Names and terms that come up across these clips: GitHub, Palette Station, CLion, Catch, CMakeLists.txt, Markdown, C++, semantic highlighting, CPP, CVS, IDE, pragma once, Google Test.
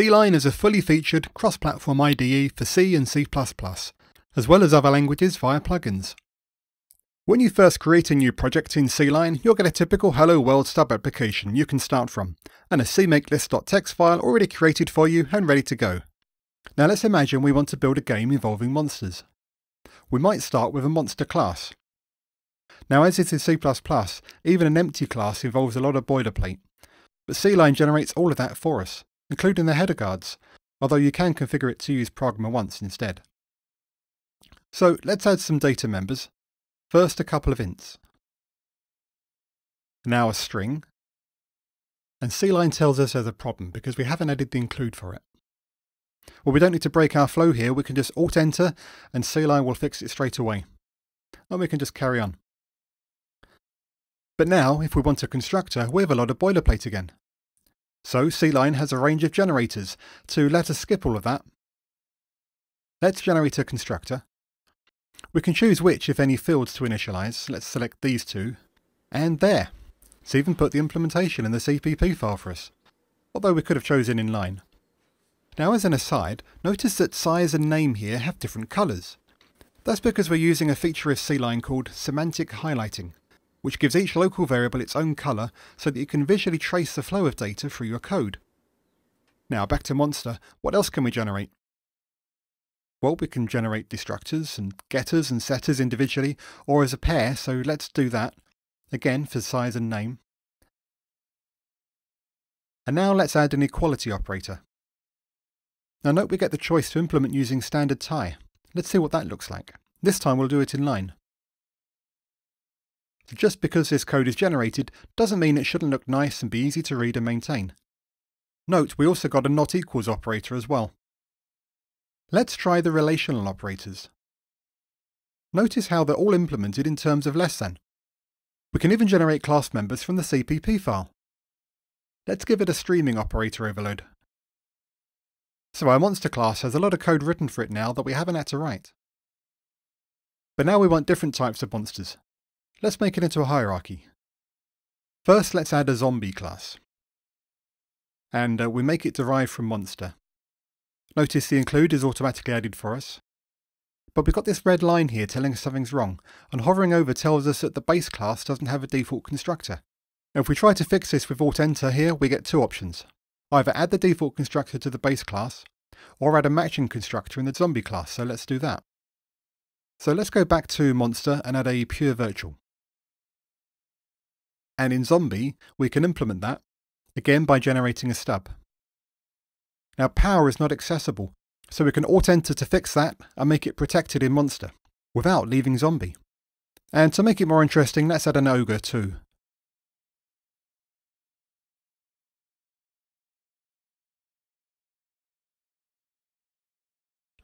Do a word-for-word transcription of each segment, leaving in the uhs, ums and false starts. CLion is a fully featured cross-platform I D E for C and C plus plus, as well as other languages via plugins. When you first create a new project in CLion, you'll get a typical Hello World stub application you can start from, and a CMakeLists.txt file already created for you and ready to go. Now let's imagine we want to build a game involving monsters. We might start with a monster class. Now as it is C plus plus, even an empty class involves a lot of boilerplate, but CLion generates all of that for us, including the header guards, although you can configure it to use pragma once instead. So let's add some data members. First a couple of ints, now a string, and CLion tells us there's a problem because we haven't added the include for it. Well, we don't need to break our flow here, we can just alt enter and CLion will fix it straight away. And we can just carry on. But now, if we want a constructor, we have a lot of boilerplate again. So CLion has a range of generators, to let us skip all of that. Let's generate a constructor. We can choose which, if any, fields to initialize. Let's select these two. And there! It's even put the implementation in the C P P file for us, although we could have chosen inline. Now as an aside, notice that size and name here have different colours. That's because we're using a feature of CLion called semantic highlighting, which gives each local variable its own colour so that you can visually trace the flow of data through your code. Now back to Monster, what else can we generate? Well, we can generate destructors and getters and setters individually or as a pair, so let's do that, again for size and name. And now let's add an equality operator. Now note we get the choice to implement using standard tie. Let's see what that looks like. This time we'll do it in line. So just because this code is generated doesn't mean it shouldn't look nice and be easy to read and maintain. Note we also got a not equals operator as well. Let's try the relational operators. Notice how they're all implemented in terms of less than. We can even generate class members from the C P P file. Let's give it a streaming operator overload. So our monster class has a lot of code written for it now that we haven't had to write. But now we want different types of monsters. Let's make it into a hierarchy. First let's add a zombie class. And uh, we make it derived from monster. Notice the include is automatically added for us. But we've got this red line here telling us something's wrong, and hovering over tells us that the base class doesn't have a default constructor. Now if we try to fix this with alt enter here, we get two options. Either add the default constructor to the base class, or add a matching constructor in the zombie class, so let's do that. So let's go back to Monster and add a pure virtual. And in Zombie, we can implement that, again by generating a stub. Now power is not accessible, so we can alt-enter to fix that and make it protected in Monster, without leaving Zombie. And to make it more interesting, let's add an ogre too.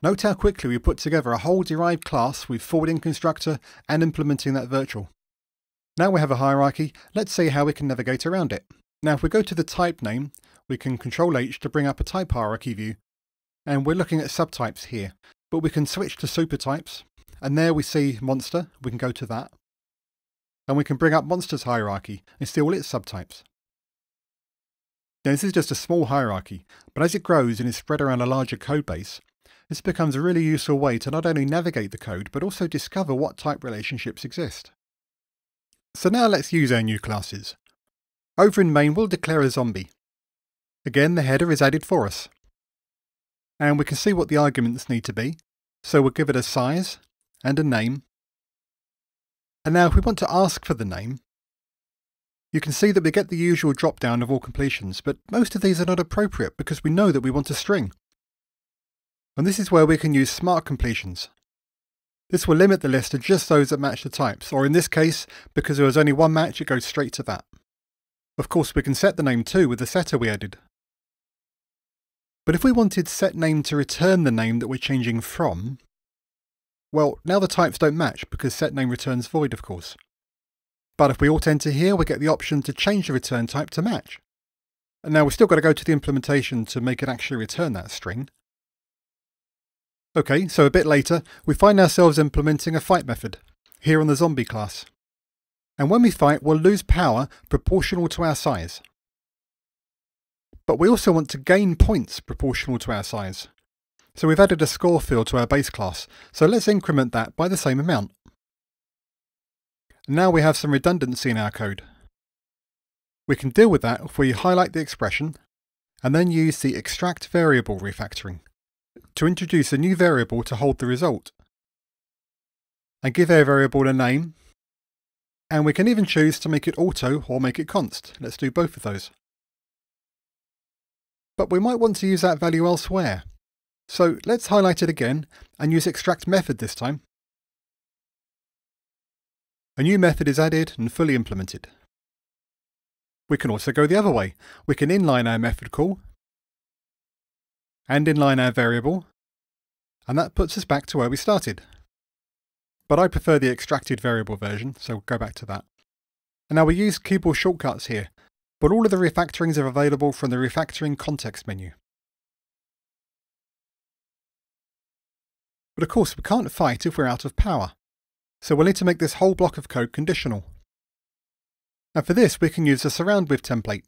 Note how quickly we put together a whole derived class with forwarding constructor and implementing that virtual. Now we have a hierarchy, let's see how we can navigate around it. Now if we go to the type name, we can control H to bring up a type hierarchy view, and we're looking at subtypes here, but we can switch to supertypes, and there we see monster, we can go to that, and we can bring up monster's hierarchy and see all its subtypes. Now this is just a small hierarchy, but as it grows and is spread around a larger code base, this becomes a really useful way to not only navigate the code, but also discover what type relationships exist. So now let's use our new classes. Over in main, we'll declare a zombie. Again, the header is added for us. And we can see what the arguments need to be. So we'll give it a size and a name. And now if we want to ask for the name, you can see that we get the usual drop-down of all completions, but most of these are not appropriate because we know that we want a string. And this is where we can use smart completions. This will limit the list to just those that match the types, or in this case, because there was only one match, it goes straight to that. Of course, we can set the name too with the setter we added. But if we wanted setName to return the name that we're changing from, well, now the types don't match because setName returns void, of course. But if we alt-enter here, we get the option to change the return type to match. And now we've still got to go to the implementation to make it actually return that string. Okay, so a bit later, we find ourselves implementing a fight method, here on the zombie class. And when we fight, we'll lose power proportional to our size. but we also want to gain points proportional to our size. So we've added a score field to our base class, so let's increment that by the same amount. Now we have some redundancy in our code. We can deal with that if we highlight the expression and then use the extract variable refactoring to introduce a new variable to hold the result, and give our variable a name, and we can even choose to make it auto or make it const. Let's do both of those. But we might want to use that value elsewhere, so let's highlight it again and use extract method this time. A new method is added and fully implemented. We can also go the other way. We can inline our method call and inline our variable, and that puts us back to where we started. But I prefer the extracted variable version, so we'll go back to that. And now we use keyboard shortcuts here, but all of the refactorings are available from the refactoring context menu. But of course we can't fight if we're out of power, so we'll need to make this whole block of code conditional. And for this we can use the surround with template.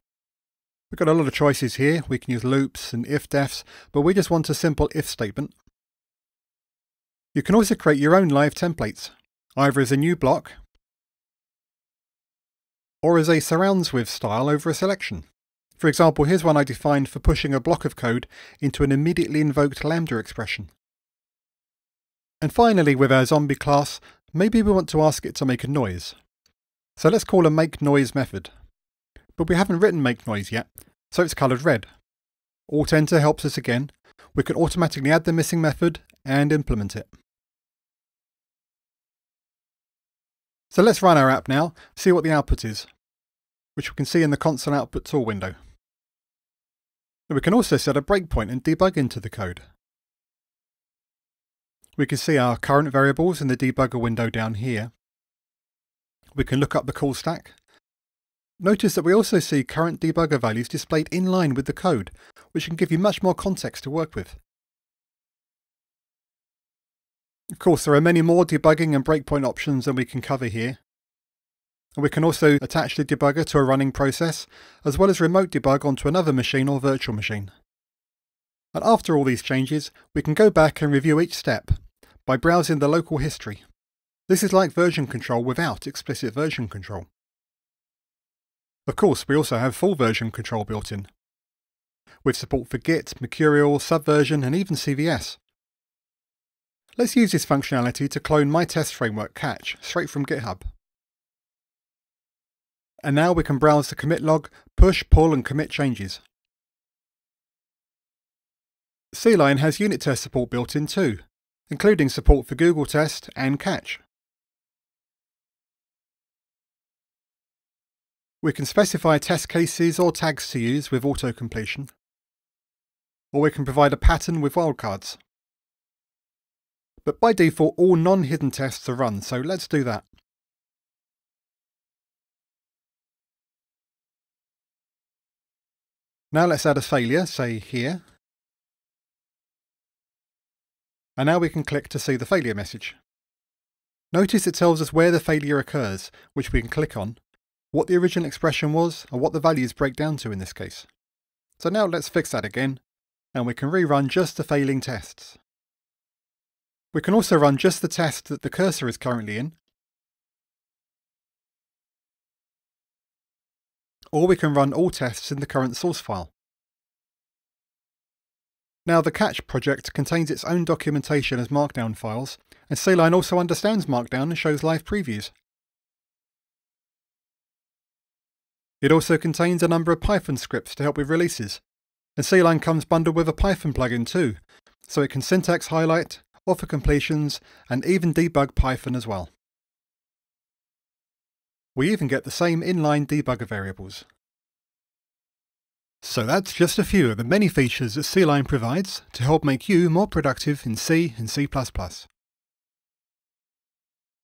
We've got a lot of choices here. We can use loops and if-defs, but we just want a simple if statement. You can also create your own live templates, either as a new block or as a surrounds with style over a selection. For example, here's one I defined for pushing a block of code into an immediately invoked lambda expression. And finally, with our zombie class, maybe we want to ask it to make a noise. So let's call a make noise method. But we haven't written make noise yet, so it's coloured red. Alt Enter helps us again. We can automatically add the missing method and implement it. So let's run our app now, see what the output is, which we can see in the console output tool window. And we can also set a breakpoint and debug into the code. We can see our current variables in the debugger window down here. We can look up the call stack. Notice that we also see current debugger values displayed in line with the code, which can give you much more context to work with. Of course, there are many more debugging and breakpoint options than we can cover here. And we can also attach the debugger to a running process, as well as remote debug onto another machine or virtual machine. And after all these changes, we can go back and review each step by browsing the local history. This is like version control without explicit version control. Of course, we also have full version control built in, with support for Git, Mercurial, Subversion and even C V S. Let's use this functionality to clone my test framework, Catch, straight from GitHub. And now we can browse the commit log, push, pull and commit changes. CLion has unit test support built in too, including support for Google Test and Catch. We can specify test cases or tags to use with auto-completion, or we can provide a pattern with wildcards. But by default, all non-hidden tests are run, so let's do that. Now let's add a failure, say here. And now we can click to see the failure message. Notice it tells us where the failure occurs, which we can click on, what the original expression was, and what the values break down to in this case. So now let's fix that again, and we can rerun just the failing tests. We can also run just the test that the cursor is currently in, or we can run all tests in the current source file. Now the Catch project contains its own documentation as Markdown files, and CLion also understands Markdown and shows live previews. It also contains a number of Python scripts to help with releases, and CLion comes bundled with a Python plugin too, so it can syntax highlight, offer completions and even debug Python as well. We even get the same inline debugger variables. So that's just a few of the many features that CLion provides to help make you more productive in C and C plus plus.